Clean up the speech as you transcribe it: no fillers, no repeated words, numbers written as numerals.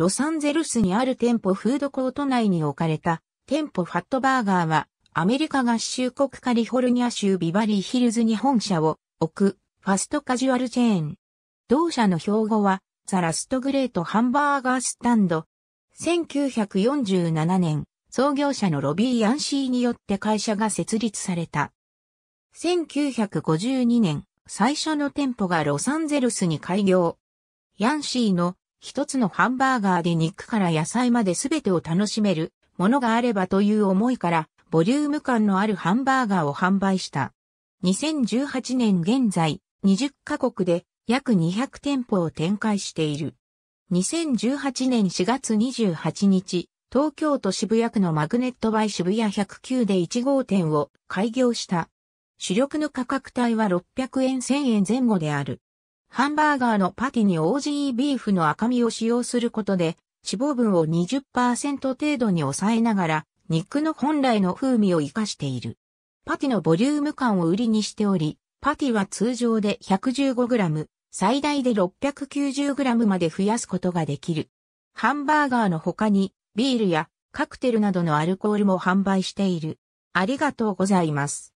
ロサンゼルスにある店舗フードコート内に置かれた店舗ファットバーガーはアメリカ合衆国カリフォルニア州ビバリーヒルズに本社を置くファストカジュアルチェーン。同社の標語はザ・ラスト・グレート・ハンバーガー・スタンド。1947年、創業者のロビー・ヤンシーによって会社が設立された。1952年、最初の店舗がロサンゼルスに開業。ヤンシーの一つのハンバーガーで肉から野菜まで全てを楽しめるものがあればという思いから、ボリューム感のあるハンバーガーを販売した。2018年現在、20カ国で約200店舗を展開している。2018年4月28日、東京都渋谷区のマグネットバイ渋谷109で1号店を開業した。主力の価格帯は600円1000円前後である。ハンバーガーのパティにオージービーフの赤身を使用することで、脂肪分を 20% 程度に抑えながら、肉の本来の風味を生かしている。パティのボリューム感を売りにしており、パティは通常で 115g、最大で 690g まで増やすことができる。ハンバーガーの他に、ビールやカクテルなどのアルコールも販売している。ありがとうございます。